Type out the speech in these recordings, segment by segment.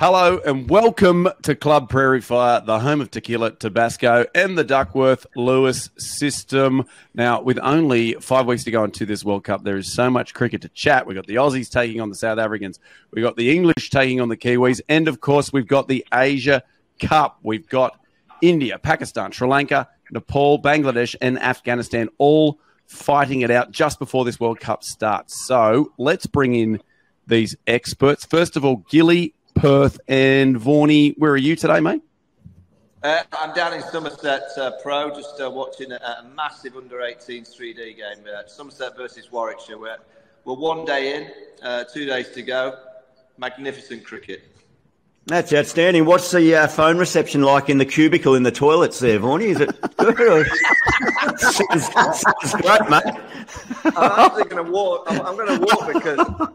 Hello and welcome to Club Prairie Fire, the home of tequila, Tabasco and the Duckworth-Lewis system. Now, with only 5 weeks to go into this World Cup, there is so much cricket to chat. We've got the Aussies taking on the South Africans. We've got the English taking on the Kiwis. And, of course, we've got the Asia Cup. We've got India, Pakistan, Sri Lanka, Nepal, Bangladesh and Afghanistan all fighting it out just before this World Cup starts. So let's bring in these experts. First of all, Gilly, Perth and Vaughnie, where are you today, mate? I'm down in Somerset Pro, just watching a massive under-18s 3D game. Somerset versus Warwickshire. We're 1 day in, 2 days to go. Magnificent cricket. That's outstanding. What's the phone reception like in the cubicle in the toilets there, Vaughnie? Is it good? It's great, mate. I'm actually going to walk. I'm going to walk because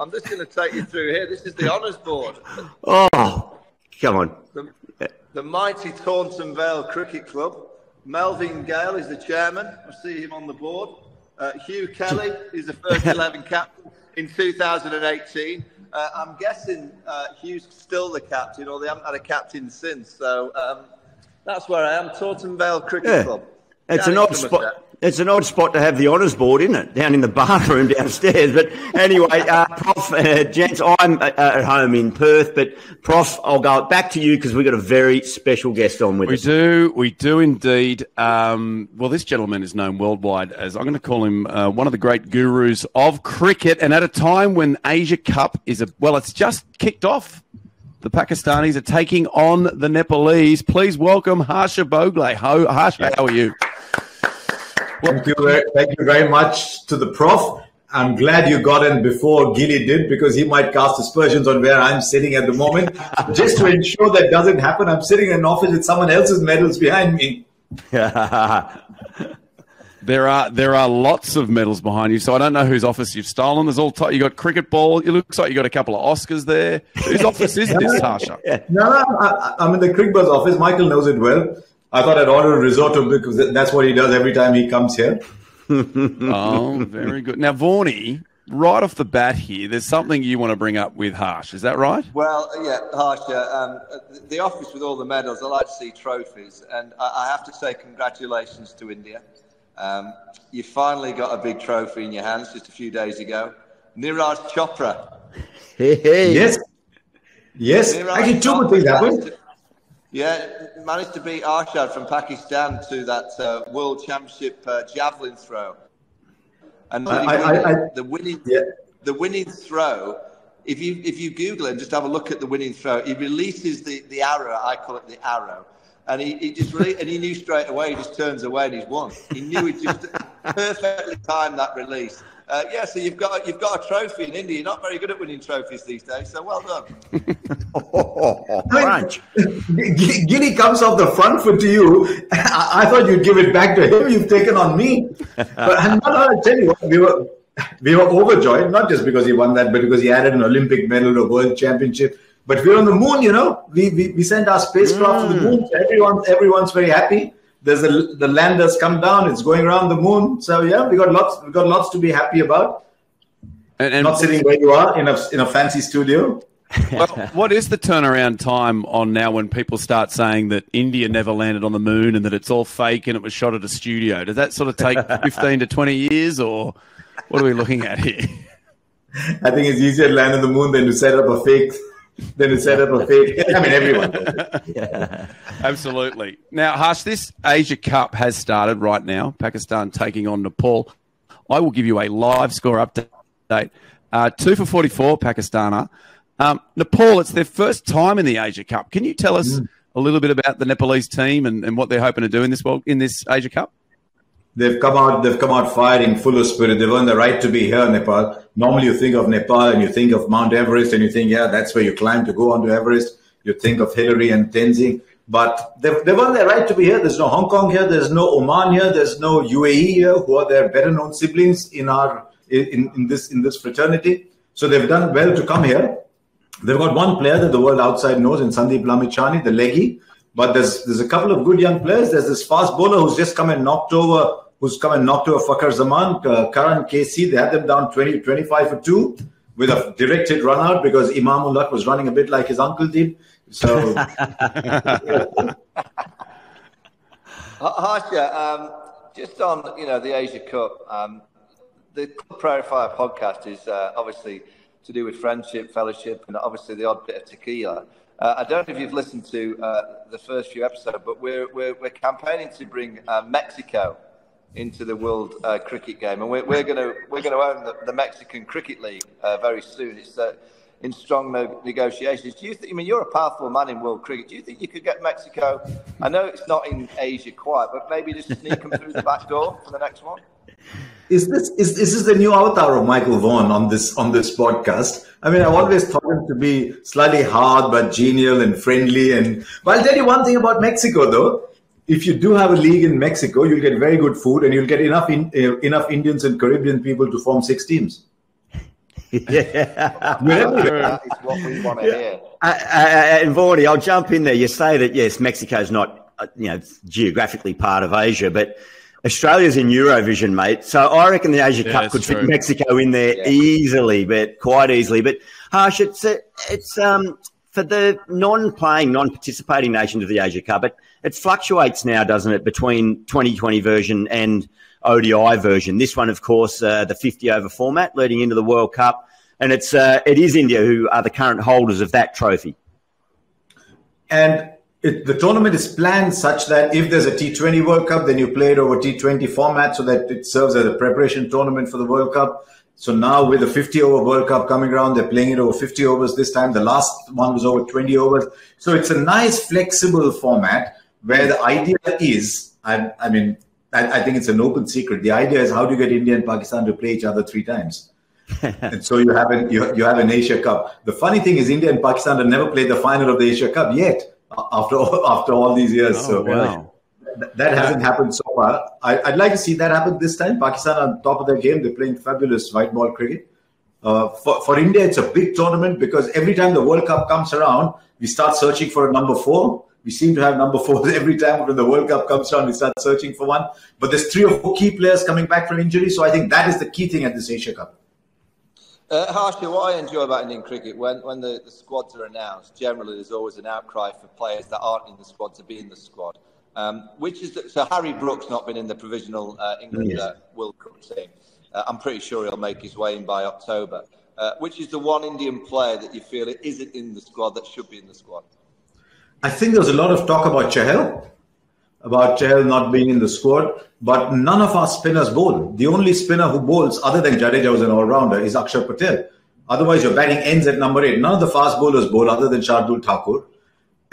I'm just going to take you through here. This is the honours board. Oh, come on. The mighty Taunton Vale Cricket Club. Melvin Gale is the chairman. I see him on the board. Hugh Kelly is the first 11 captain in 2018. I'm guessing Hugh's still the captain, or they haven't had a captain since. So that's where I am, Taunton Vale Cricket Club. It's an odd spot. It's an odd spot to have the honours board, isn't it? Down in the bathroom downstairs. But anyway, Prof, gents, I'm at home in Perth. But Prof, I'll go back to you because we've got a very special guest on with us. We do indeed. Well, this gentleman is known worldwide as, I'm going to call him one of the great gurus of cricket. And at a time when Asia Cup is it's just kicked off. The Pakistanis are taking on the Nepalese. Please welcome Harsha Bhogle. Harsha, how are you? Well, thank you very much to the Prof. I'm glad you got in before Gilly did, because he might cast aspersions on where I'm sitting at the moment. Just to ensure that doesn't happen, I'm sitting in an office with someone else's medals behind me. There are lots of medals behind you, so I don't know whose office you've stolen. There's all you got cricket ball. It looks like you got a couple of Oscars there. Whose office is this, Harsha? No, I'm in the Crickbuzz office. Michael knows it well. I thought I'd order a risotto because that's what he does every time he comes here. Oh, very good. Now, Vaughnie, right off the bat here, there's something you want to bring up with Harsh. Is that right? Well, yeah, Harsh. The office with all the medals, I like to see trophies. And I have to say congratulations to India. You finally got a big trophy in your hands just a few days ago. Niraj Chopra. Hey. Yes. Niraj actually, two good things happened. Yeah, managed to beat Arshad from Pakistan to that World Championship javelin throw. And the winning throw, if you Google it and just have a look at the winning throw, he releases the arrow. I call it the arrow. And he knew straight away. He just turns away and he's won. He knew he just perfectly timed that release. So you've got a trophy in India. You're not very good at winning trophies these days. So well done. Gilly comes off the front foot to you. I thought you'd give it back to him. You've taken on me. But I'll tell you what, we were overjoyed, not just because he won that, but because he added an Olympic medal to a World Championship. But we're on the moon, you know. We send our spacecraft to the moon. Everyone's very happy. There's the lander's come down. It's going around the moon. So yeah, we got lots to be happy about. And not sitting where you are in a fancy studio. Well, what is the turnaround time on now when people start saying that India never landed on the moon and that it's all fake and it was shot at a studio? Does that sort of take 15 to 20 years, or what are we looking at here? I think it's easier to land on the moon than to set up a fake. I mean, everyone does it. Yeah. Absolutely. Now, Harsh, this Asia Cup has started right now. Pakistan taking on Nepal. I will give you a live score update. 2 for 44, Pakistan are. Nepal, it's their first time in the Asia Cup. Can you tell us a little bit about the Nepalese team and what they're hoping to do in this Asia Cup? They've come out firing, full of spirit. They've earned the right to be here in Nepal. Normally you think of Nepal and you think of Mount Everest and you think, yeah, that's where you climb to go onto Everest. You think of Hillary and Tenzing. But they've earned their right to be here. There's no Hong Kong here. There's no Oman here. There's no UAE here, who are their better-known siblings in this fraternity. So they've done well to come here. They've got one player that the world outside knows in Sandeep Lamichhani, the leggy. But there's a couple of good young players. There's this fast bowler who's come and knocked over Fakhar Zaman, Karan KC. They had them down 20-25 for 2 with a directed run out because Imamul Haq was running a bit like his uncle did. So, Harsha, just on the Asia Cup, the Club Prairie Fire podcast is obviously to do with friendship, fellowship, and obviously the odd bit of tequila. I don't know if you've listened to the first few episodes, but we're campaigning to bring Mexico into the world cricket game, and we're going to own the Mexican Cricket League very soon. It's in strong negotiations. Do you think? I mean, you're a powerful man in world cricket. Do you think you could get Mexico? I know it's not in Asia quite, but maybe just sneak them through the back door for the next one. Is this the new avatar of Michael Vaughan on this podcast? I mean, I've always thought him to be slightly hard but genial and friendly. And but I'll tell you one thing about Mexico, though. If you do have a league in Mexico, you'll get very good food, and you'll get enough Indians and Caribbean people to form 6 teams. Yeah, that is what we want to hear. And Vaughan, I'll jump in there. You say that yes, Mexico's not geographically part of Asia, but Australia's in Eurovision, mate. So I reckon the Asia Cup could fit Mexico in there easily, but quite easily. But Harsh, it's for the non-playing, non-participating nations of the Asia Cup. It fluctuates now, doesn't it, between 2020 version and ODI version. This one, of course, the 50-over format leading into the World Cup. And it is India who are the current holders of that trophy. And the tournament is planned such that if there's a T20 World Cup, then you play it over T20 format so that it serves as a preparation tournament for the World Cup. So now with the 50-over World Cup coming around, they're playing it over 50 overs this time. The last one was over 20 overs. So it's a nice, flexible format where the idea is, I think it's an open secret. The idea is how do you get India and Pakistan to play each other 3 times? And so you have an Asia Cup. The funny thing is India and Pakistan have never played the final of the Asia Cup yet after all these years. That hasn't happened so far. I'd like to see that happen this time. Pakistan on top of their game. They're playing fabulous white ball cricket. For India, it's a big tournament because every time the World Cup comes around, we start searching for a number 4. We seem to have number 4s every time when the World Cup comes around. We start searching for one. But there's 3 or 4 key players coming back from injury. So I think that is the key thing at this Asia Cup. Harsha, what I enjoy about Indian cricket, when the squads are announced, generally there's always an outcry for players that aren't in the squad to be in the squad. So Harry Brooks not been in the provisional England World Cup team. I'm pretty sure he'll make his way in by October. Which is the one Indian player that you feel isn't in the squad that should be in the squad? I think there was a lot of talk about Chahal not being in the squad, but none of our spinners bowl. The only spinner who bowls, other than Jadeja who's an all-rounder, is Akshar Patel. Otherwise, your batting ends at number 8. None of the fast bowlers bowl other than Shardul Thakur,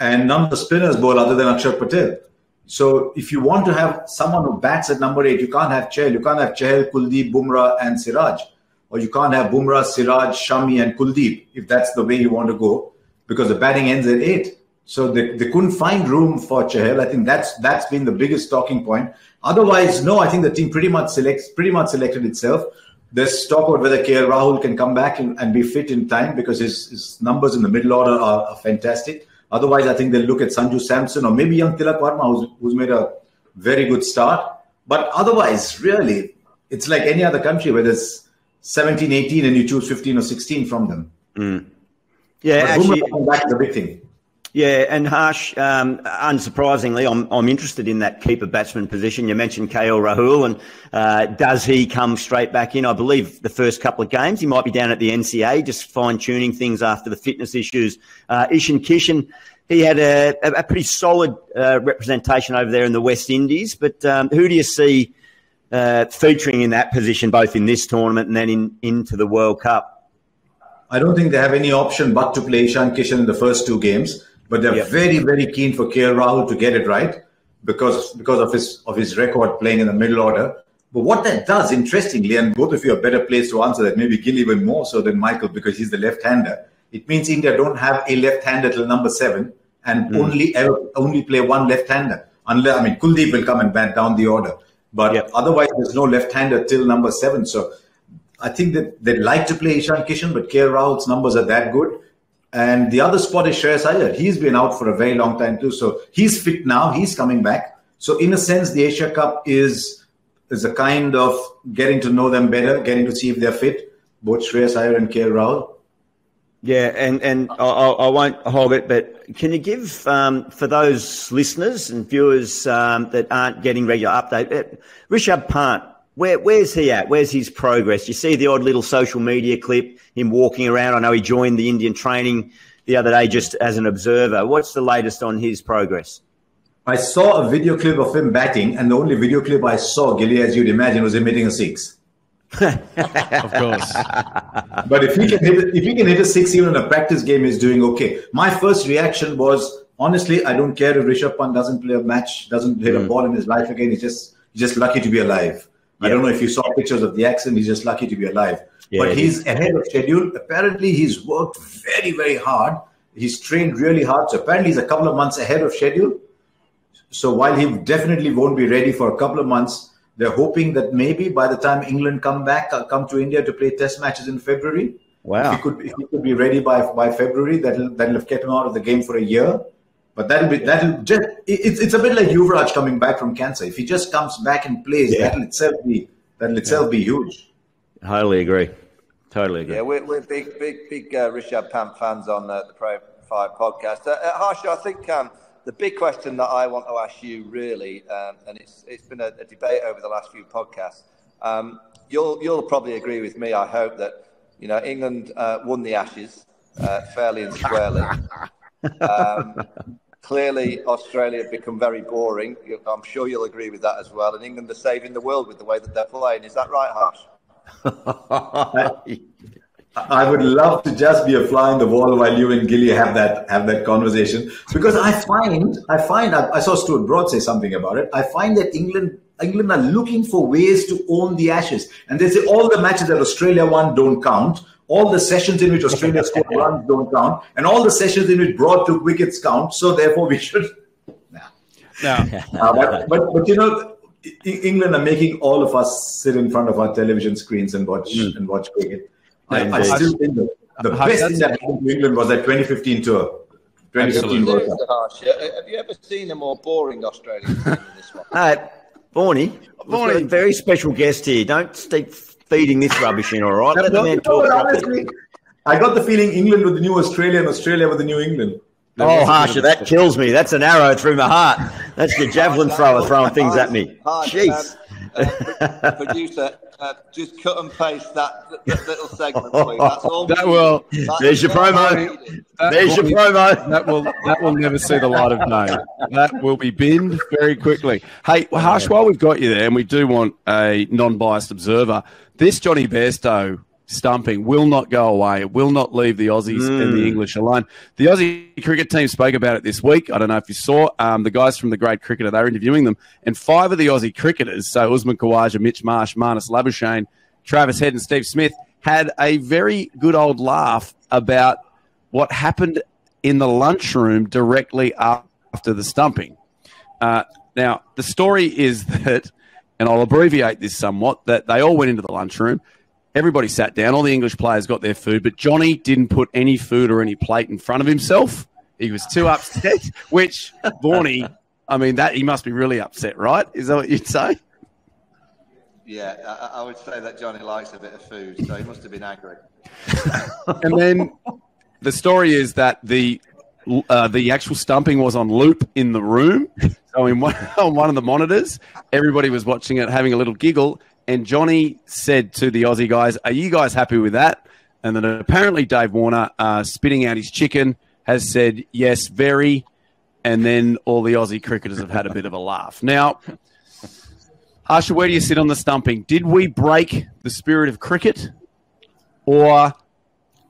and none of the spinners bowl other than Akshar Patel. So if you want to have someone who bats at number 8, you can't have Chahal. You can't have Chahal, Kuldeep, Bumrah, and Siraj. Or you can't have Bumrah, Siraj, Shami, and Kuldeep, if that's the way you want to go, because the batting ends at 8. So they couldn't find room for Chahal. I think that's been the biggest talking point. Otherwise, no, I think the team pretty much selected itself. There's talk about whether KL Rahul can come back and be fit in time because his numbers in the middle order are fantastic. Otherwise, I think they'll look at Sanju Samson or maybe young Tilak Verma, who's made a very good start. But otherwise, really, it's like any other country where there's 17, 18 and you choose 15 or 16 from them. Mm. Yeah, but actually, that's the big thing. Yeah, and Harsh, unsurprisingly, I'm interested in that keeper batsman position. You mentioned KL Rahul, and does he come straight back in? I believe the first couple of games, he might be down at the NCA, just fine-tuning things after the fitness issues. Ishan Kishan, he had a pretty solid representation over there in the West Indies, but who do you see featuring in that position, both in this tournament and then into the World Cup? I don't think they have any option but to play Ishan Kishan in the first 2 games. But they're very, very keen for KL Rahul to get it right because of his record playing in the middle order. But what that does, interestingly, and both of you are better placed to answer that, maybe Gilly even more so than Michael because he's the left-hander. It means India don't have a left-hander till number 7 and only play one left-hander. Kuldeep will come and bat down the order. But otherwise, there's no left-hander till number 7. So I think that they'd like to play Ishan Kishan, but KL Rahul's numbers are that good. And the other spot is Shreyas Iyer. He's been out for a very long time too. So he's fit now. He's coming back. So in a sense, the Asia Cup is a kind of getting to know them better, getting to see if they're fit. both Shreyas Iyer and KL Rahul. Yeah, and I won't hog it, but can you give, for those listeners and viewers that aren't getting regular update, Rishabh Pant, where's he at? Where's his progress? You see the odd little social media clip, him walking around. I know he joined the Indian training the other day just as an observer. What's the latest on his progress? I saw a video clip of him batting, and the only video clip I saw, Gilly, as you'd imagine, was him hitting a six. Of course. But if he can hit a six even in a practice game, he's doing okay. My first reaction was, honestly, I don't care if Rishabh Pant doesn't play a match, doesn't hit a ball in his life again. He's just lucky to be alive. Yeah. I don't know if you saw pictures of the accident. He's just lucky to be alive. Yeah, but he's ahead of schedule. Apparently, he's worked very, very hard. He's trained really hard. So apparently, he's a couple of months ahead of schedule. So while he definitely won't be ready for a couple of months, they're hoping that maybe by the time England come to India to play Test matches in February, wow, he could be ready by February. That'll have kept him out of the game for a year. But it's a bit like Yuvraj coming back from cancer. If he just comes back and plays, that'll itself be huge. Totally agree. Yeah, we're big Rishabh Pant fans on the Pro 5 podcast. Harsha, I think. The big question that I want to ask you, really, and it's been a debate over the last few podcasts. You'll probably agree with me. I hope that England won the Ashes fairly and squarely. Clearly, Australia have become very boring. I'm sure you'll agree with that as well. And England are saving the world with the way that they're playing. Is that right, Harsh? I would love to just be a fly on the wall while you and Gilly have that conversation, because I saw Stuart Broad say something about it. I find that England are looking for ways to own the Ashes, and they say all the matches that Australia won don't count, all the sessions in which Australia scored runs don't count, and all the sessions in which Broad took wickets count. So therefore, we should. But England are making all of us sit in front of our television screens and watch cricket. I still think the best thing that happened to England was that 2015 tour. 2015 World Cup. Have you ever seen a more boring Australian team than this one? Borny, very special guest here. Don't keep feeding this rubbish in, all right? Let the man talk. Honestly, I got the feeling England with the new Australia and Australia with the new England. Oh, Harsha, that kills me. That's an arrow through my heart. That's your javelin thrower throwing things at me. Jeez. Producer, just cut and paste that little segment, please. That's all. There's your promo. That will never see the light of day. That will be binned very quickly. Hey, Harsh, while we've got you there, and we do want a non-biased observer, this Johnny Bairstow stumping will not go away. It will not leave the Aussies and the English alone. The Aussie cricket team spoke about it this week. I don't know if you saw. The guys from The Great Cricketer, they were interviewing them. And five of the Aussie cricketers, so Usman Khawaja, Mitch Marsh, Marnus Labuschagne, Travis Head and Steve Smith, had a very good old laugh about what happened in the lunchroom directly after the stumping. Now, the story is that, and I'll abbreviate this somewhat, that they all went into the lunchroom. Everybody sat down. All the English players got their food, but Johnny didn't put any food or any plate in front of himself. He was too upset, which, Vaughan, he must be really upset, right? Is that what you'd say? Yeah, I would say that Johnny likes a bit of food, so he must have been angry. And then the story is that the actual stumping was on loop in the room. So on one of the monitors, everybody was watching it, having a little giggle. And Johnny said to the Aussie guys, "Are you guys happy with that?" And then apparently Dave Warner, spitting out his chicken, has said, "Yes, very." And then all the Aussie cricketers have had a bit of a laugh. Now, Harsha, where do you sit on the stumping? Did we break the spirit of cricket, or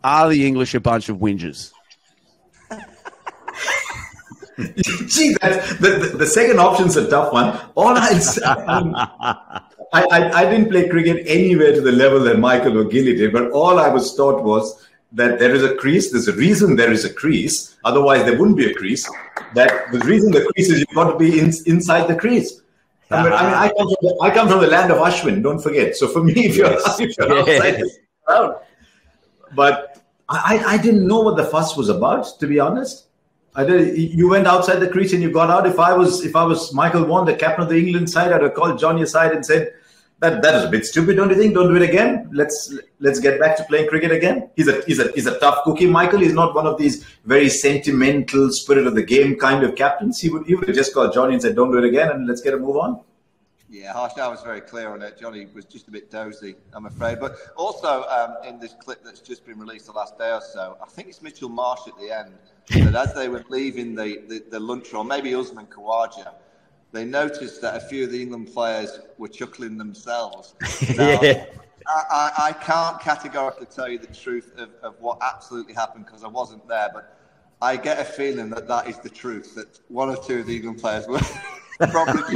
are the English a bunch of whingers? Gee, the second option's a tough one. All I said, I didn't play cricket anywhere to the level that Michael or Gilly did, but all I was taught was that there is a crease. There's a reason there is a crease. Otherwise, there wouldn't be a crease. That the reason the crease is you've got to be inside the crease. I come from the land of Ashwin, don't forget. So for me, if you're outside, it's out. But I didn't know what the fuss was about, to be honest. You went outside the crease and you got out. If I was Michael Vaughan, the captain of the England side, I'd have called Johnny aside and said, That is a bit stupid, don't you think? Don't do it again. Let's get back to playing cricket again. He's a tough cookie, Michael. He's not one of these very sentimental, spirit of the game kind of captains. He would have just called Johnny and said, "Don't do it again," and let's get a move on. Yeah, Harsha was very clear on it. Johnny was just a bit dozy, I'm afraid. But also, in this clip that's just been released the last day or so, I think it's Mitchell Marsh at the end, that as they were leaving the lunchroom, maybe Usman Khawaja, they noticed that a few of the England players were chuckling themselves. Now, yeah. I can't categorically tell you the truth of what absolutely happened because I wasn't there, but I get a feeling that that is the truth, that one or two of the England players were... I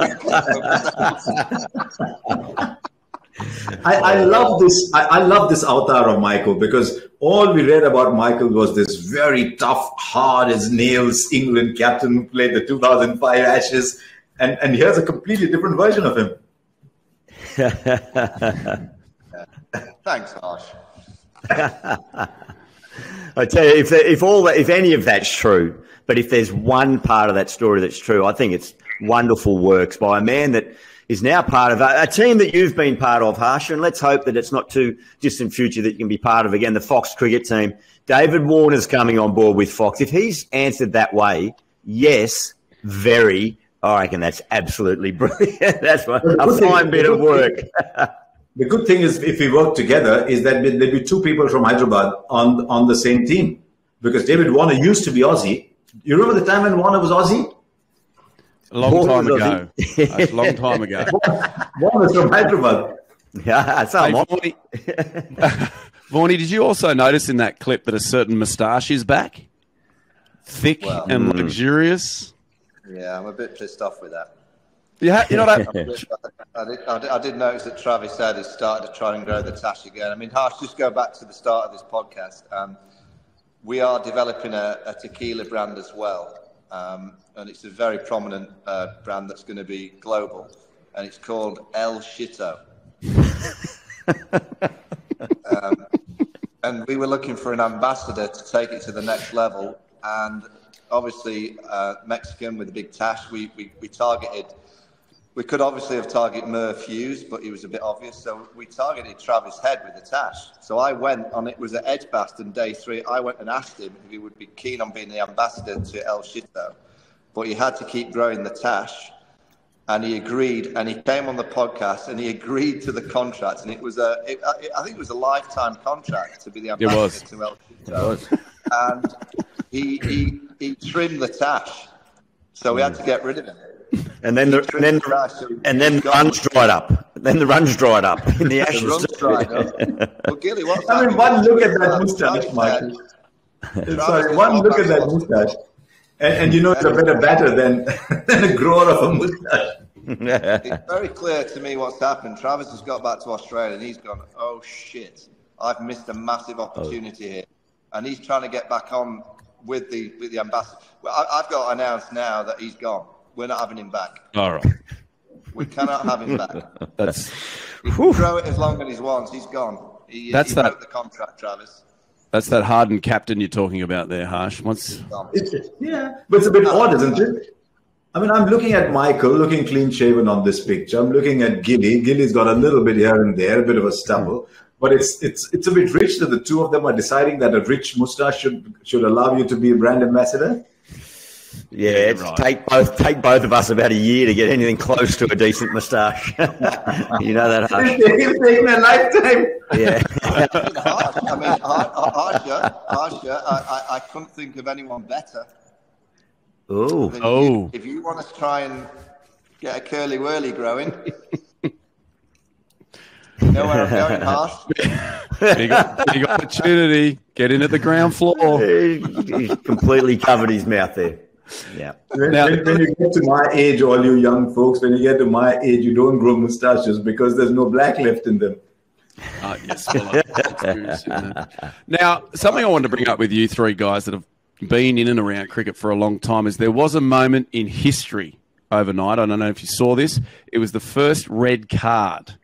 love this avatar of Michael, because all we read about Michael was this very tough, hard as nails England captain who played the 2005 Ashes, and here's a completely different version of him. Thanks, Harsh. I tell you, if any of that's true, but if there's one part of that story that's true, I think it's wonderful works by a man that is now part of a team that you've been part of, Harsha, and let's hope that it's not too distant future that you can be part of again, the Fox cricket team. David Warner's coming on board with Fox. If he's answered that way, yes, very, I reckon that's absolutely brilliant. That's a fine bit of work. The good thing is, if we work together, is that there'll be two people from Hyderabad on the same team, because David Warner used to be Aussie. You remember the time when Warner was Aussie? A long time ago. Warner's from Hyderabad. Yeah, so hey, Vaughnie, did you also notice in that clip that a certain moustache is back? Thick and luxurious. Yeah, I'm a bit pissed off with that. Yeah, you know that. I did notice that Travis Head has started to try and grow the tash again. I mean, Harsh, just go back to the start of this podcast. We are developing a tequila brand as well, and it's a very prominent brand that's going to be global, and it's called El Chito. And we were looking for an ambassador to take it to the next level, and obviously Mexican with a big tash, we targeted. We could obviously have targeted Murph Hughes, but he was a bit obvious. So we targeted Travis Head with a tash. So I went on, it was at Edgbaston day 3. I went and asked him if he would be keen on being the ambassador to El Chito. But he had to keep growing the tash. And he agreed. And he came on the podcast and he agreed to the contract. And it was I think it was a lifetime contract to be the ambassador to El Chito. And he trimmed the tash. So we had to get rid of him. And then the runs dried up in the Ashes. Well, Gilly, one look at that moustache, Michael. Sorry, one look at that moustache, and you know it's a better batter than a grower of a moustache. It's very clear to me what's happened. Travis has got back to Australia, and he's gone, oh shit, I've missed a massive opportunity here, and he's trying to get back on with the ambassador. Well, I've got to announce now that he's gone. We're not having him back. All right. We cannot have him back. He can throw it as long as he wants. He's gone. He broke the contract, Travis. That's that hardened captain you're talking about there, Harsh. But it's a bit odd, isn't it? I mean, I'm looking at Michael, looking clean-shaven on this picture. I'm looking at Gilly. Gilly's got a little bit here and there, a bit of a stubble. But it's a bit rich that the two of them are deciding that a rich moustache should allow you to be a brand ambassador. Yeah, take both of us about a year to get anything close to a decent moustache. You know that, Harsh. It's taken a lifetime. Yeah. I mean, Harsha, I couldn't think of anyone better. Oh. If you want to try and get a curly whirly growing, know where I'm going, Harsh. Big opportunity. Get in at the ground floor. He's completely covered his mouth there. Yeah. When you get to my age, all you young folks, when you get to my age, you don't grow moustaches because there's no black left in them. Yes. Well, now, something I wanted to bring up with you three guys that have been in and around cricket for a long time is there was a moment in history overnight. I don't know if you saw this. It was the first red card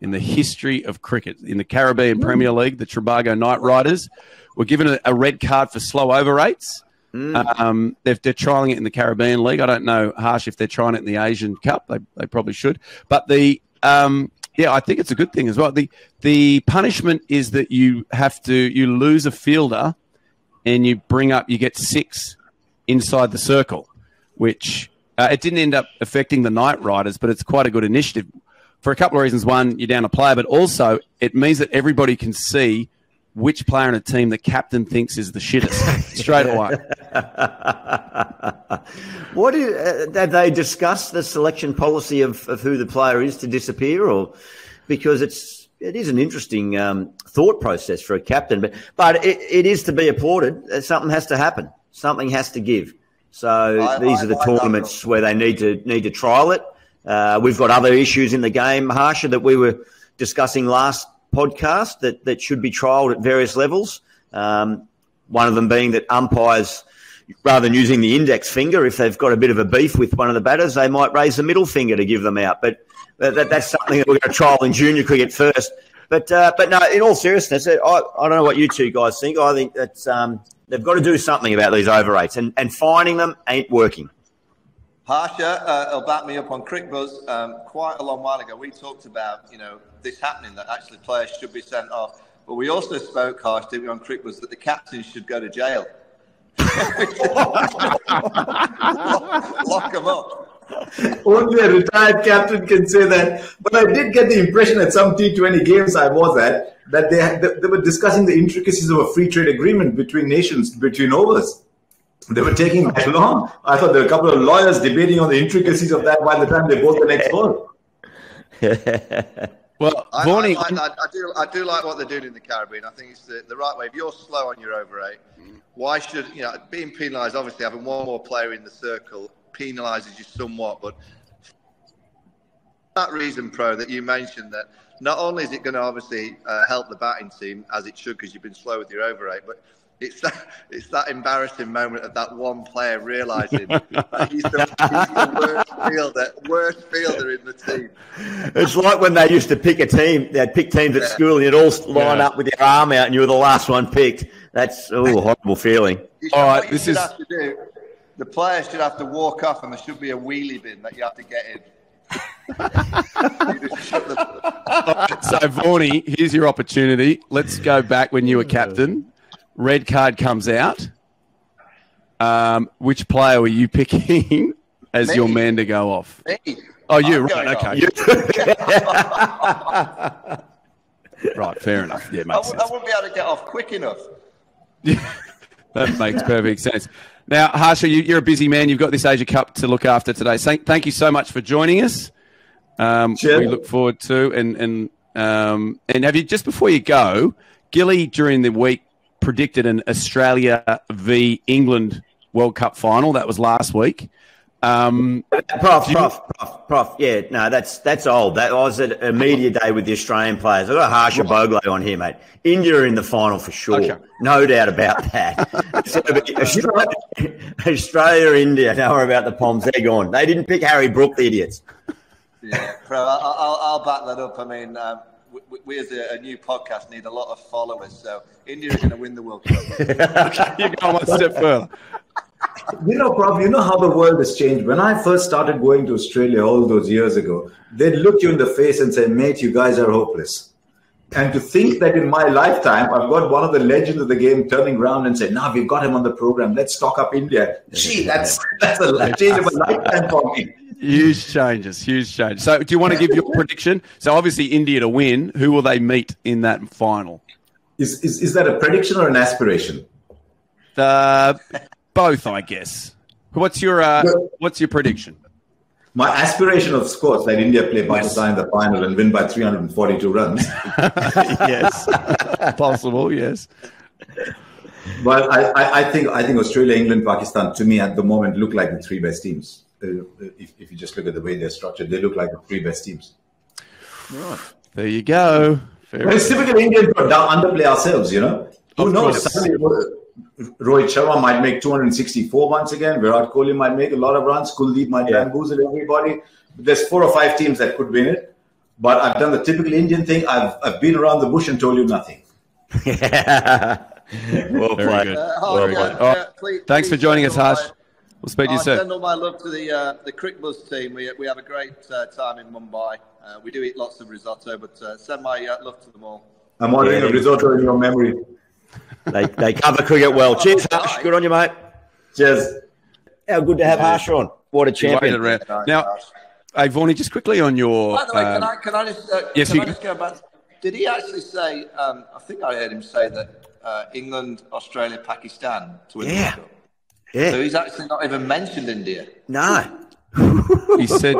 in the history of cricket. In the Caribbean Premier League, the Tobago Knight Riders were given a red card for slow over rates. They're trying it in the Caribbean League. I don't know, Harsh, if they're trying it in the Asian Cup. They probably should. But the Yeah, I think it's a good thing as well. The punishment is that you have to lose a fielder and you bring up, you get six inside the circle, which it didn't end up affecting the Knight Riders, but it's quite a good initiative for a couple of reasons. One, you're down a player, but also it means that everybody can see which player in a team the captain thinks is the shittest straight away. What do have they discussed the selection policy of who the player is to disappear, or because it is an interesting thought process for a captain, but it is to be applauded. Something has to happen. Something has to give. So these are the tournaments where they need to trial it. We've got other issues in the game, Harsha, that we were discussing last podcast that should be trialled at various levels. One of them being that umpires, rather than using the index finger, if they've got a bit of a beef with one of the batters, they might raise the middle finger to give them out. But that's something that we're going to trial in junior cricket first. But no, in all seriousness, I don't know what you two guys think. I think that they've got to do something about these over eights, and finding them ain't working. Harsha, will back me up on Crickbuzz. Quite a long while ago, we talked about, this happening, that actually players should be sent off. But we also spoke, Harsh, didn't we, on Crickbuzz, that the captains should go to jail. Lock them up. Only a retired captain can say that. But I did get the impression at some T20 games I was at that they were discussing the intricacies of a free trade agreement between nations, between overs. They were taking that long. I thought there were a couple of lawyers debating on the intricacies of that by the time they bowled the next ball. Well, I do like what they're doing in the Caribbean. I think it's the right way. If you're slow on your over eight, why should being penalised? Obviously, having one more player in the circle penalises you somewhat, but for that reason, Pro, that you mentioned, that not only is it going to obviously help the batting team as it should because you've been slow with your over eight, but it's that embarrassing moment of that one player realising that he's the worst fielder in the team. It's like when they used to pick a team. They'd pick teams at school and you'd all line up with your arm out and you were the last one picked. That's a horrible feeling. The players should have to walk off and there should be a wheelie bin that you have to get in. So, Vaughan, here's your opportunity. Let's go back when you were captain. Red card comes out. Which player were you picking as your man to go off? Me. Oh, you, right, okay. Right, fair enough. Yeah, makes sense. I wouldn't be able to get off quick enough. Yeah, that makes perfect sense. Now, Harsha, you're a busy man. You've got this Asia Cup to look after today. Thank you so much for joining us. Sure. We look forward to, and have you, just before you go, Gilly, during the week, predicted an Australia v England World Cup final. That was last week. Prof. Yeah, no, that's old. That I was at a media day with the Australian players. I've got Harsha Bhogle on here, mate. India are in the final for sure. Okay. No doubt about that. So, Australia, India. Don't worry about the Poms. They're gone. They didn't pick Harry Brook, the idiots. Yeah, Pro, I'll back that up. I mean, we as a new podcast need a lot of followers, so India is going to win the World Cup. You go one step further. Prof, you know how the world has changed. When I first started going to Australia all those years ago, they'd look you in the face and say, mate, you guys are hopeless. And to think that in my lifetime, I've got one of the legends of the game turning around and saying, we've got him on the program. Let's stock up India. Gee, that's a change of a lifetime for me. Huge changes. So do you want to give your prediction? So obviously India to win. Who will they meet in that final? Is that a prediction or an aspiration? Both, I guess. What's your prediction? My aspiration, of course, that India play Pakistan in the final and win by 342 runs. Yes, possible. Yes. Well, I think Australia, England, Pakistan, to me at the moment look like the three best teams. If you just look at the way they're structured, they look like the three best teams. Right. There you go. Well, it's typical Indian to underplay ourselves, Who knows? Rohit Sharma might make 264 once again. Virat Kohli might make a lot of runs. Kuldeep might bamboozle everybody. There's 4 or 5 teams that could win it. But I've done the typical Indian thing. I've been around the bush and told you nothing. Well played. Thanks for joining us, Harsh. We'll speak to you soon. I send all my love to the Crickbuzz team. We have a great time in Mumbai. We do eat lots of risotto, but send my love to them all. I'm ordering a risotto in your memory. They cover cricket well. Cheers, Harsh. Good on you, mate. Cheers. How good to have Harsh on. What a champion. Now, hey, Vaughan, just quickly on your... By the way, can I just, yes, can I just go back? Did he actually say, I think I heard him say that England, Australia, Pakistan to win the World Cup. Yeah. So he's actually not even mentioned India. No. He said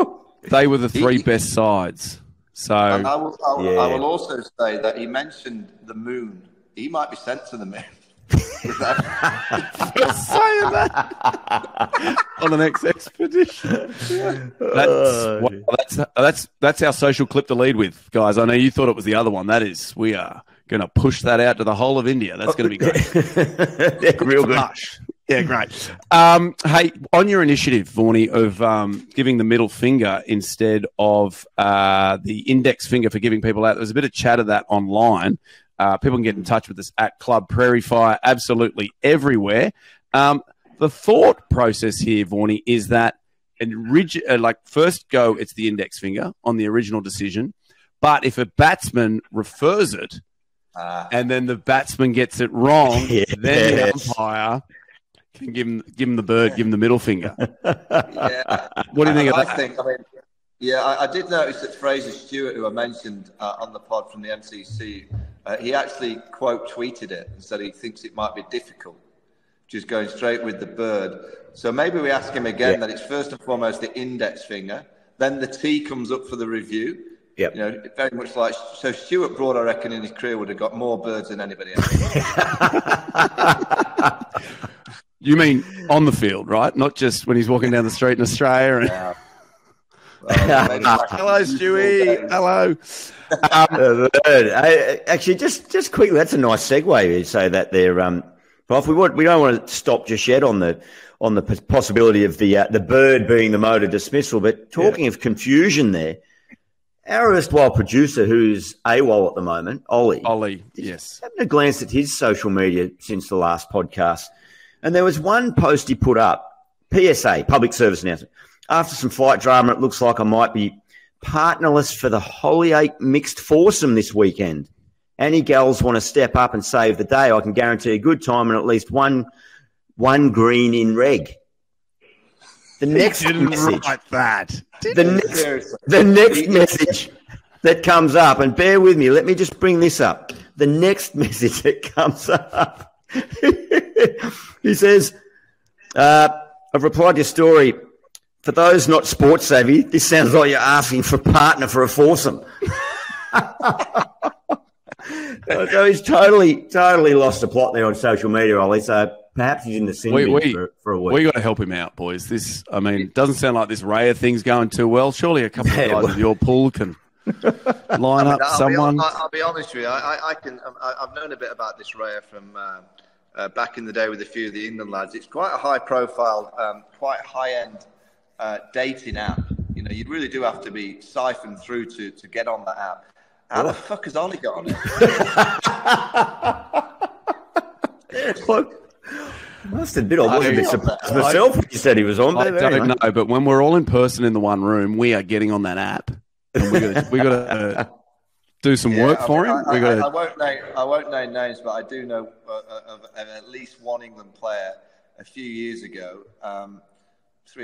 they were the three best sides. So and I will also say that he mentioned the moon. He might be sent to the moon. Just saying that on the next expedition. That's our social clip to lead with, guys. I know you thought it was the other one. That is, we are going to push that out to the whole of India. That's going to be great. Real good. Yeah, great. Hey, on your initiative, Vaughnie, of giving the middle finger instead of the index finger for giving people out, there was a bit of chat of that online. People can get in touch with us at Club Prairie Fire, absolutely everywhere. The thought process here, Vaughnie, is that first go, it's the index finger on the original decision. But if a batsman refers it and then the batsman gets it wrong, then the umpire... Can give him the bird, give him the middle finger. Yeah. What do you think of that? I did notice that Fraser Stewart, who I mentioned on the pod from the MCC, he actually quote tweeted it and said he thinks it might be difficult, just going straight with the bird. So maybe we ask him again that it's first and foremost the index finger, then the T comes up for the review. Yeah, you know, very much like so. Stuart Broad, I reckon, in his career would have got more birds than anybody else. You mean on the field, right? Not just when he's walking down the street in Australia. And... Yeah. Well, hello, Stewie. Hello. Actually, just quickly, that's a nice segue to say that there, Prof. We don't want to stop just yet on the possibility of the bird being the mode of dismissal. But talking of confusion there, our erstwhile producer, who's AWOL at the moment, Ollie, yes. Having a glance at his social media since the last podcast. And there was one post he put up, PSA, public service announcement. After some flight drama, it looks like I might be partnerless for the Hollyoake mixed foursome this weekend. Any gals want to step up and save the day, I can guarantee a good time and at least one green in reg. The next message, the next message that comes up, and bear with me, let me just bring this up. The next message that comes up. He says, I've replied to your story. For those not sports savvy, this sounds like you're asking for a partner for a foursome. So he's totally lost the plot there on social media, Ollie. So perhaps he's in the sin bin for a week. We've got to help him out, boys. It doesn't sound like this Raya thing's going too well. Surely a couple of guys in your pool can... line up someone. I'll be honest with you. I've known a bit about this Raya from back in the day with a few of the England lads. It's quite a high-profile, quite high-end dating app. You know, you really do have to be siphoned through to get on that app. How the fuck has Ollie got on it? Look, I must admit, I was a bit surprised myself when you said he was on. I don't know, but when we're all in person in the one room, we are getting on that app. we got to do some work for him. I won't name names, but I do know of at least one England player a few years ago, 3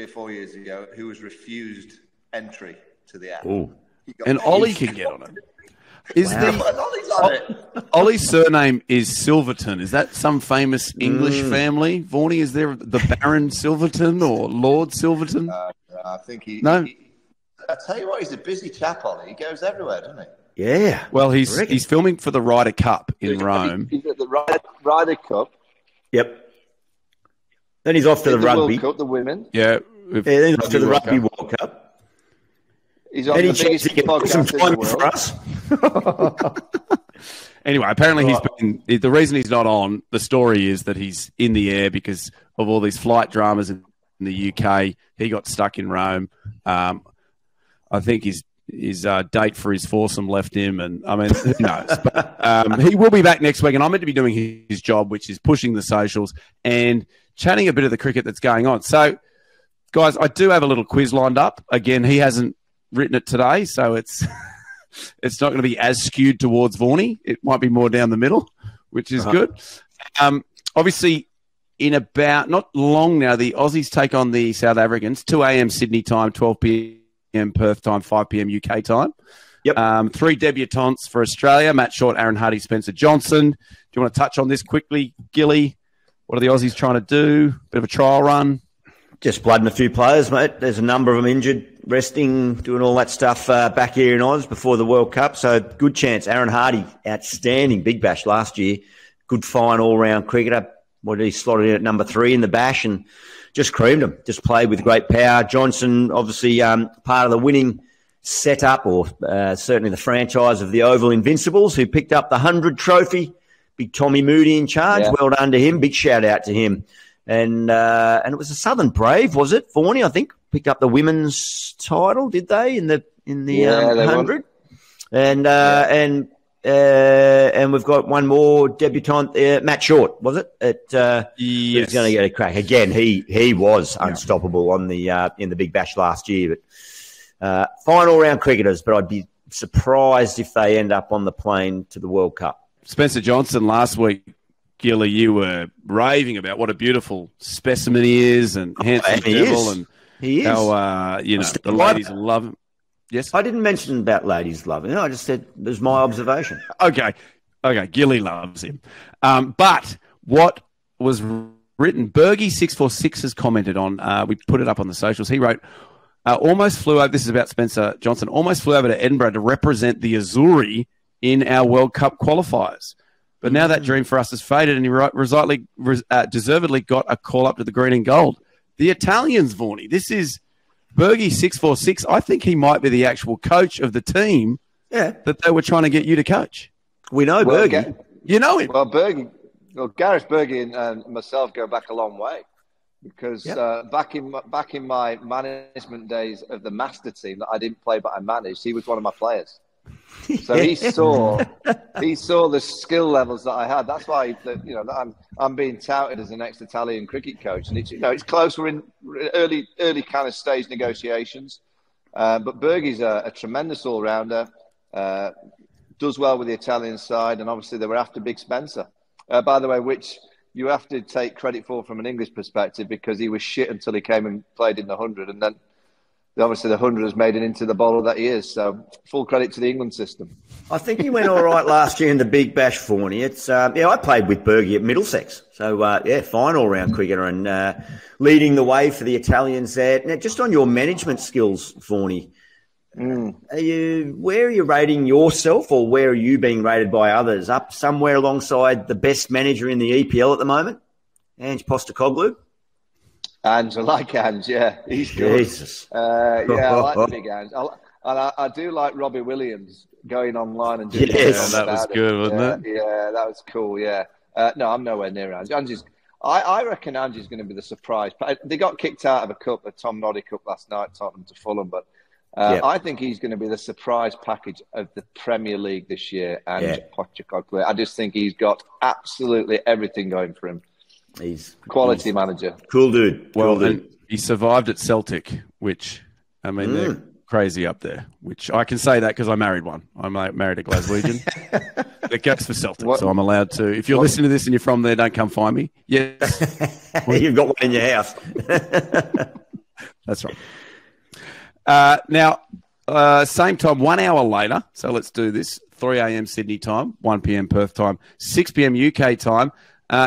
or 4 years ago, who was refused entry to the app. And Ollie can get on it. Ollie's surname is Silverton. Is that some famous English family? Vaughnie, is there the Baron Silverton or Lord Silverton? I think he... No? I tell you what, he's a busy chap, Ollie. He goes everywhere, doesn't he? Yeah. Well, he's filming for the Ryder Cup in Rome. He's at the Ryder Cup. Yep. Then he's off to the Rugby World Cup, the women. Yeah. Then he's off to the Rugby World Cup. He's on the biggest podcast in the world. For us. Anyway, apparently the reason he's not on, the story is that he's in the air because of all these flight dramas in the UK. He got stuck in Rome. I think his date for his foursome left him, and I mean, who knows? But he will be back next week, and I'm meant to be doing his job, which is pushing the socials and chatting a bit of the cricket that's going on. So Guys, I do have a little quiz lined up. Again, he hasn't written it today, so it's not going to be as skewed towards Vaughnie. It might be more down the middle, which is good. Obviously, in about not long now, the Aussies take on the South Africans, 2 a.m. Sydney time, 12 p.m. Perth time, 5 p.m. UK time. Yep. Three debutants for Australia, Matt Short, Aaron Hardy, Spencer Johnson. Do you want to touch on this quickly, Gilly? What are the Aussies trying to do? Bit of a trial run? Just blooding a few players, mate. There's a number of them injured, resting, doing all that stuff back here in Oz before the World Cup. So good chance. Aaron Hardy, outstanding Big Bash last year. Good fine all-round cricketer. What, he slotted in at number 3 in the Bash and just creamed him. Just played with great power. Johnson, obviously part of the winning setup, or certainly the franchise of the Oval Invincibles, who picked up the 100 trophy. Big Tommy Moody in charge. Yeah. Well done to him. Big shout out to him. And it was a Southern Brave, was it? Vaughnie, I think, picked up the women's title, did they, in the 100? And we've got one more debutant there, Matt Short, was it? Yes. He's going to get a crack again. He was unstoppable on the in the Big Bash last year. But fine all-round cricketers, but I'd be surprised if they end up on the plane to the World Cup. Spencer Johnson last week, Gilly, you were raving about what a beautiful specimen he is, and handsome devil, and he is. How the ladies love him. Yes, I didn't mention about ladies loving him. I just said it was my observation. Okay. Gilly loves him, but what was written? Bergie 646 has commented on. We put it up on the socials. He wrote, "Almost flew over." This is about Spencer Johnson. Almost flew over to Edinburgh to represent the Azuri in our World Cup qualifiers. But now that dream for us has faded, and he deservedly got a call up to the green and gold. The Italians, Vaughnie. This is Bergie 646. I think he might be the actual coach of the team that they were trying to get you to coach. We know Bergie. You know him. Well, Gareth Berge and myself go back a long way because back in my management days of the master team that I didn't play but I managed, he was one of my players. So he saw the skill levels that I had. That's why I'm being touted as the next Italian cricket coach, and it's close. We're in early kind of stage negotiations, but Bergie's a tremendous all rounder, does well with the Italian side, and obviously they were after Big Spencer, by the way, which you have to take credit for from an English perspective because he was shit until he came and played in the 100, and then. Obviously, the 100 has made it into the bowler that he is. So, full credit to the England system. I think he went all right last year in the Big Bash, Vaughnie. It's I played with Bergie at Middlesex. So, fine all-round cricketer and leading the way for the Italians there. Now, just on your management skills, Vaughnie, where are you rating yourself, or where are you being rated by others? Up somewhere alongside the best manager in the EPL at the moment, Ange Postecoglou? Ange, yeah, he's good. Jesus. I like the big Ange. I do like Robbie Williams going online and doing that was good, wasn't it? Yeah, that was cool, yeah. No, I'm nowhere near Ange. I reckon Ange is going to be the surprise. They got kicked out of a cup, a Tom Noddy Cup last night, Tottenham to Fulham, but I think he's going to be the surprise package of the Premier League this year, Ange Postecoglou. I just think he's got absolutely everything going for him. He's quality manager. Cool dude. And he survived at Celtic, which, I mean, they're crazy up there, which I can say that because I married one. I married a Glaswegian. It goes for Celtic, so I'm allowed to. If you're listening to this and you're from there, don't come find me. Yes. You've got one in your house. That's right. Now, same time, 1 hour later, so let's do this, 3 a.m. Sydney time, 1 p.m. Perth time, 6 p.m. UK time,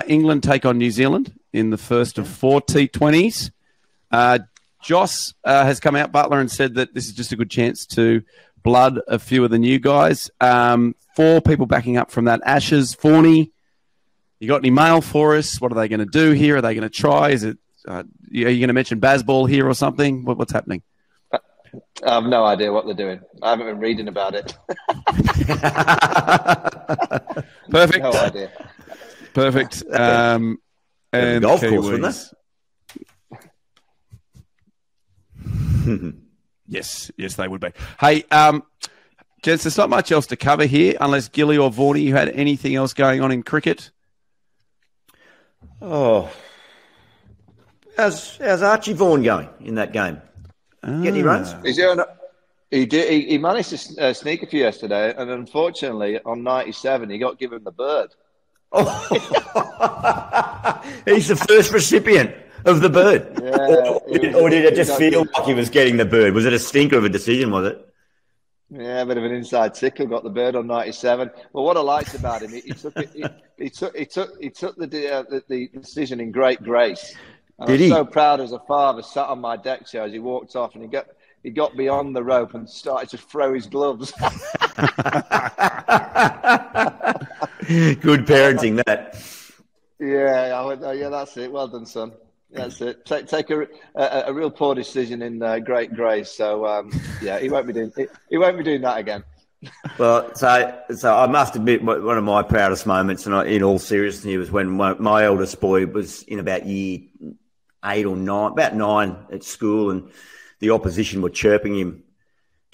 England take on New Zealand in the first of 4 T20s. Joss has come out, Butler, and said that this is just a good chance to blood a few of the new guys. 4 people backing up from that Ashes. Vaughnie, you got any mail for us? What are they going to do here? Are they going to try? Is it? Are you going to mention baseball here or something? What's happening? I have no idea what they're doing. I haven't been reading about it. Perfect. No idea. Perfect. And golf course, wasn't it? Yes, they would be. Hey, gents, there's not much else to cover here unless Gilly or Vaughnie, you had anything else going on in cricket? Oh, How's Archie Vaughan going in that game? Get any runs? He managed to sneak a few yesterday, and unfortunately, on 97, he got given the bird. Oh, he's the first recipient of the bird. Yeah, or did it just feel like he was getting the bird? Was it a stinker of a decision, was it? Yeah, a bit of an inside tickle. Got the bird on 97. Well, what I liked about him, he took the decision in great grace. And did he? I'm so proud as a father, sat on my deck chair as he walked off, and he got beyond the rope and started to throw his gloves. Good parenting, that. Yeah, I went, oh, yeah, that's it. Well done, son. That's it. Take a real poor decision in great grace. So yeah, he won't be doing that again. Well, so I must admit, one of my proudest moments, and in all seriousness, was when my eldest boy was in about year 8 or 9, about 9 at school, and the opposition were chirping him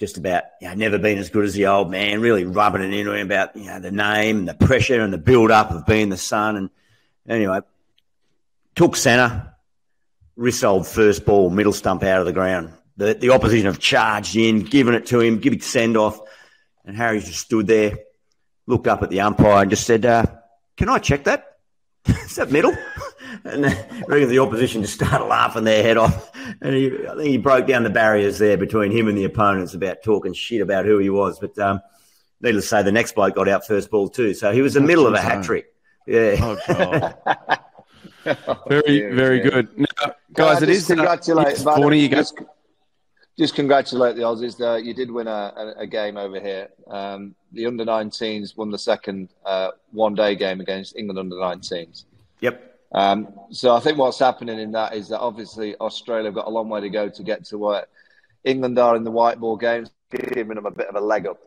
just about, never been as good as the old man, really rubbing it into him about, the name and the pressure and the build-up of being the son. And anyway, took centre, wristled first ball, middle stump out of the ground. The opposition have charged in, given it to him, give it send-off. And Harry just stood there, looked up at the umpire and just said, can I check that? Is that middle? And the opposition just started laughing their head off. And I think he broke down the barriers there between him and the opponents about talking shit about who he was. But needless to say, the next bloke got out first ball too. So he was in the middle of a hat trick. Yeah. Oh, God. Very, very good. Now, guys, it's funny. You guys just congratulate the Aussies. You did win a game over here. The under-19s won the second one-day game against England under-19s. Yep. So I think what's happening in that is that obviously Australia have got a long way to go to get to where England are in the white ball games, giving them a bit of a leg up,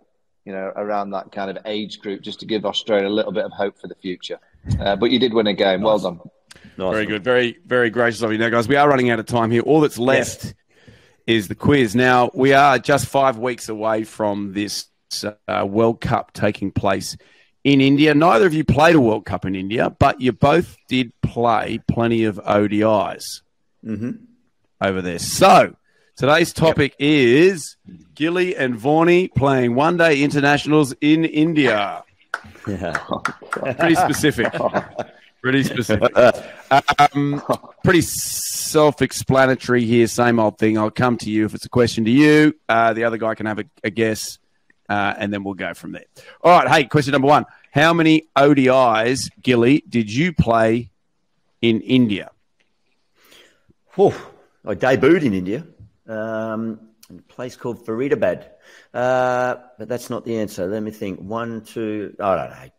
around that kind of age group, just to give Australia a little bit of hope for the future. But you did win a game. Nice. Well done. Nice. Very good. Very, very gracious of you. Now, guys, we are running out of time here. All that's left is the quiz. Now, we are just 5 weeks away from this World Cup taking place in India. Neither of you played a World Cup in India, but you both did play plenty of ODIs over there. So today's topic is Gilly and Vaughnie playing one-day internationals in India. Yeah. Pretty specific. Pretty specific. Pretty self-explanatory here. Same old thing. I'll come to you if it's a question to you. The other guy can have a guess. And then we'll go from there. All right, hey, question number 1. How many ODIs, Gilly, did you play in India? Whew, I debuted in India in a place called Faridabad. But that's not the answer. Let me think. 1, 2, I don't know.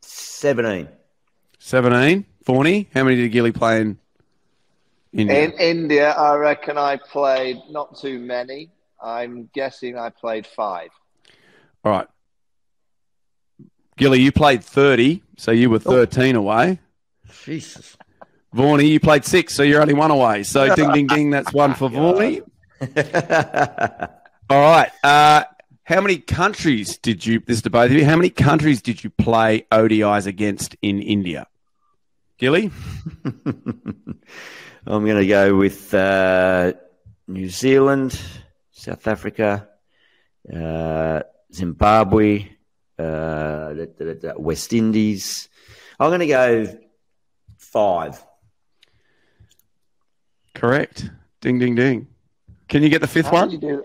17. 17? 40? How many did Gilly play in India? In India, I reckon I played not too many. I'm guessing I played 5. All right. Gilly, you played 30, so you were 13 away. Jesus. Vaughnie, you played 6, so you're only 1 away. So ding, ding, ding, that's 1 for Vaughnie. All right. How many countries did you, this is to both of you, how many countries did you play ODIs against in India? Gilly? I'm going to go with New Zealand, South Africa, Zimbabwe, West Indies. I'm going to go 5. Correct. Ding, ding, ding. Can you get the 5th one? Did you do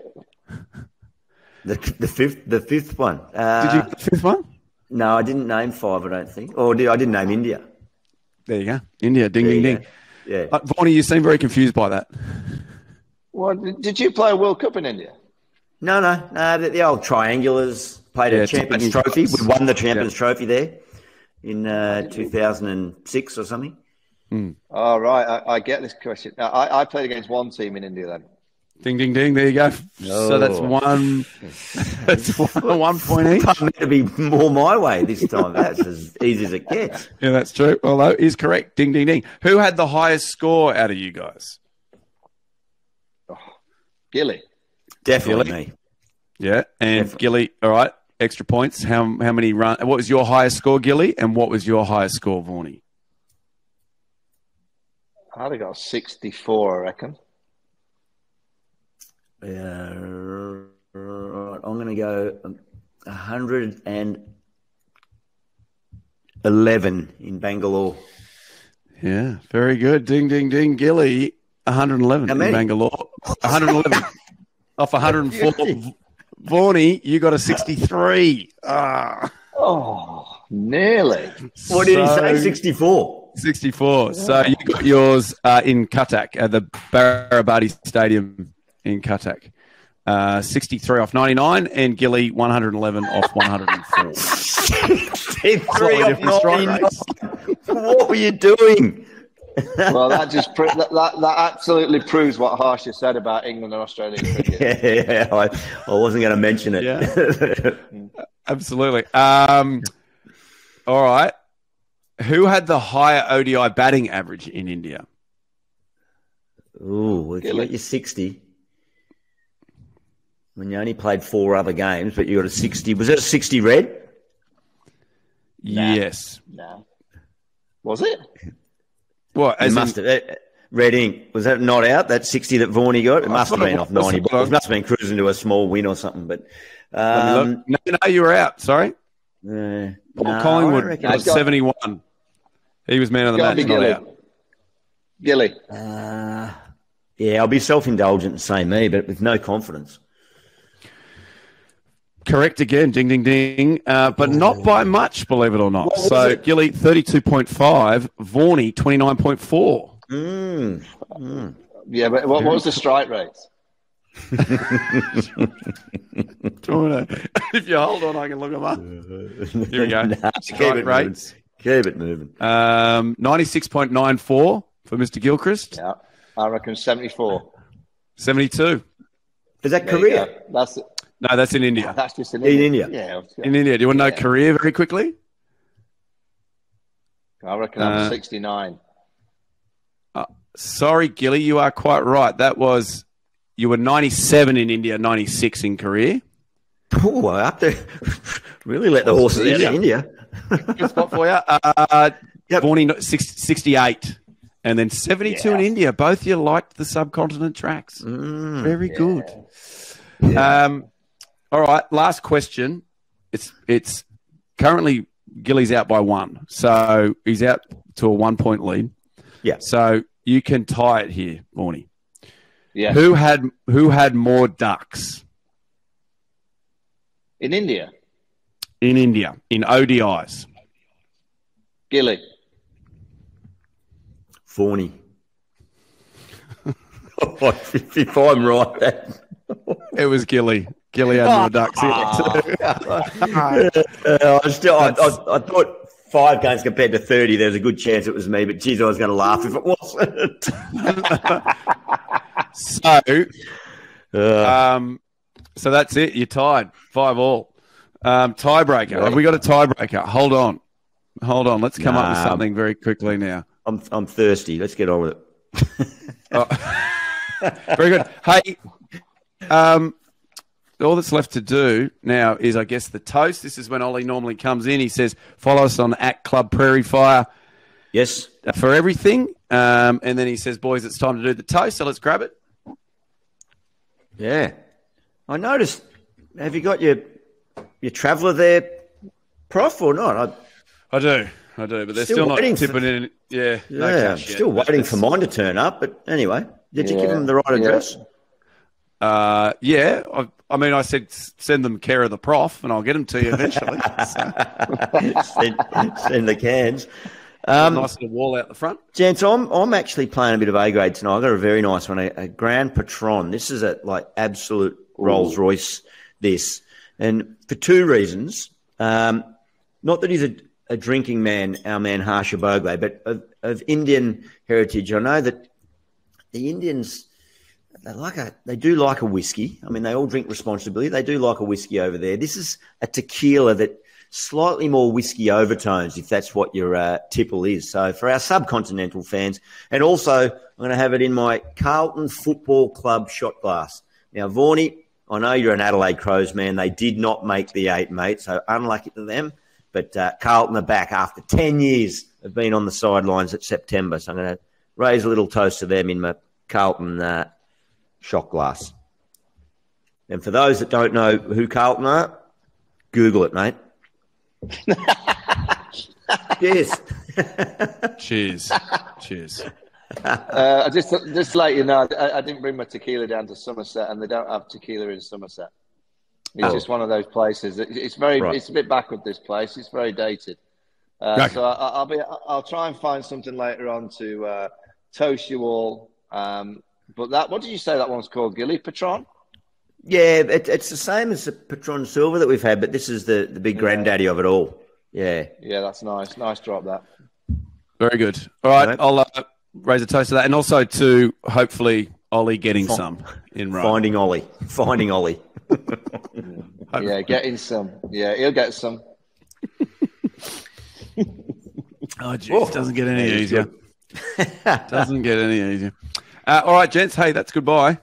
the fifth one. Did you get the 5th one? No, I didn't name 5. I don't think. I didn't name India. There you go. India. Ding, there ding, ding. Go. Yeah. Vaughnie, you seem very confused by that. Well, did you play a World Cup in India? No. The old triangulars played a Champions Trophy. We won the Champions Trophy there in 2006 or something. All right. I get this question. I played against one team in India then. Ding, ding, ding. There you go. No. So that's one. That's one point each. It's meant to be more my way this time. That's as easy as it gets. Yeah, that's true. Although it is correct. Ding, ding, ding. Who had the highest score out of you guys? Gilly. Definitely me. Yeah, and definitely. Gilly, all right, extra points. How many run? What was your highest score, Gilly, and what was your highest score, Vaughnie? I'd have got 64, I reckon. Yeah, right. I'm going to go 111 in Bangalore. Yeah, very good. Ding, ding, ding. Gilly, 111 in Bangalore. 111 off 104. Vaughan, you got a 63. Ah. Oh, nearly. What did he say? 64. 64. Yeah. So you got yours in Cuttack at the Barrabati Stadium in Cuttack. 63 off 99 and Gilly 111 off 104. 63 off 99. What were you doing? Well, that just that absolutely proves what Harsha said about England and Australian cricket. Yeah, I wasn't going to mention it. Yeah. Absolutely. All right. Who had the higher ODI batting average in India? Ooh, if you got your 60. When you only played 4 other games, but you got a 60. Was it a 60 red? Nah. Yes. No. Was it? What? It must have. Red ink. Was that not out? That 60 that Vaughan got? It must have been off 90. It must have been cruising to a small win or something. But no, you were out. Sorry. Paul Collingwood was 71. He was man of the match. Not out. Gilly. Yeah, I'll be self-indulgent and say me, but with no confidence. Correct again, ding, ding, ding, but not by much, believe it or not. So Gilly, 32.5, Vaughan, 29.4. Yeah, but what was the strike rate? If you hold on, I can look them up. Here we go. Keep it moving. 96.94 for Mr. Gilchrist. Yeah, I reckon 74. 72. Is that Korea? That's it. No, that's in India. That's just in India. Yeah. In India. Do you want to know Korea very quickly? I reckon I'm 69. Sorry, Gilly, you are quite right. That was, you were 97 in India, 96 in Korea. Oh, I have to really let the horses out of India. Good spot for you. Born 68 and then 72 in India. Both you liked the subcontinent tracks. Very good. Yeah. All right, last question. It's currently Gilly's out by 1, so he's out to a 1-point lead. Yeah. So you can tie it here, Morny. Yeah. Who had more ducks in India? In India, in ODIs. Gilly. Vaughan. If I'm right, it was Gilly. Gilly had more ducks in it too. I thought 5 games compared to 30, there was a good chance it was me, but geez, I was going to laugh if it wasn't. So that's it. You're tied. 5 all. Tiebreaker. Really? Have we got a tiebreaker? Hold on. Let's come up with something very quickly now. I'm thirsty. Let's get on with it. Very good. Hey. All that's left to do now is, I guess, the toast. This is when Ollie normally comes in. He says, follow us on @Club Prairie Fire. Yes. For everything. And then he says, boys, it's time to do the toast, so let's grab it. Yeah. I noticed, have you got your traveller there, Prof, or not? I do, but they're still not tipping in. Yeah. No cash yet. Still waiting for mine to turn up, but anyway, did you give them the right address? I mean, I said send them care of the Prof, and I'll get them to you eventually. send the cans. Nice little wall out the front, gents. I'm actually playing a bit of A grade tonight. I got a very nice one, a Grand Patron. This is absolute Rolls Royce. This, and for 2 reasons. Not that he's a drinking man, our man Harsha Bhogle, but of Indian heritage. I know that the Indians. They do like a whiskey. I mean, they all drink responsibly. They do like a whiskey over there. This is a tequila that slightly more whiskey overtones, if that's what your tipple is. So for our subcontinental fans, and also I'm going to have it in my Carlton Football Club shot glass. Now, Vaughan, I know you're an Adelaide Crows man. They did not make the 8, mate, so unlucky to them. But Carlton are back after 10 years of being on the sidelines at September. So I'm going to raise a little toast to them in my Carlton shot glass. And for those that don't know who Carlton are, Google it, mate. Cheers. Cheers. Cheers. Just to let you know, I didn't bring my tequila down to Somerset, and they don't have tequila in Somerset. It's just one of those places. It's very, it's a bit backward, this place. It's very dated. So I'll try and find something later on to toast you all. But that, what did you say that one's called, Gilly? Patron? Yeah, it's the same as the Patron Silver that we've had, but this is the big granddaddy of it all. Yeah. Yeah, that's nice. Nice drop, that. Very good. All right, I'll raise a toast to that. And also to, hopefully, Ollie getting some in Rome. Finding Ollie. Finding Ollie. Yeah, getting some. Yeah, he'll get some. Oh, geez, doesn't get any easier. Doesn't get any easier. All right, gents. Hey, that's goodbye.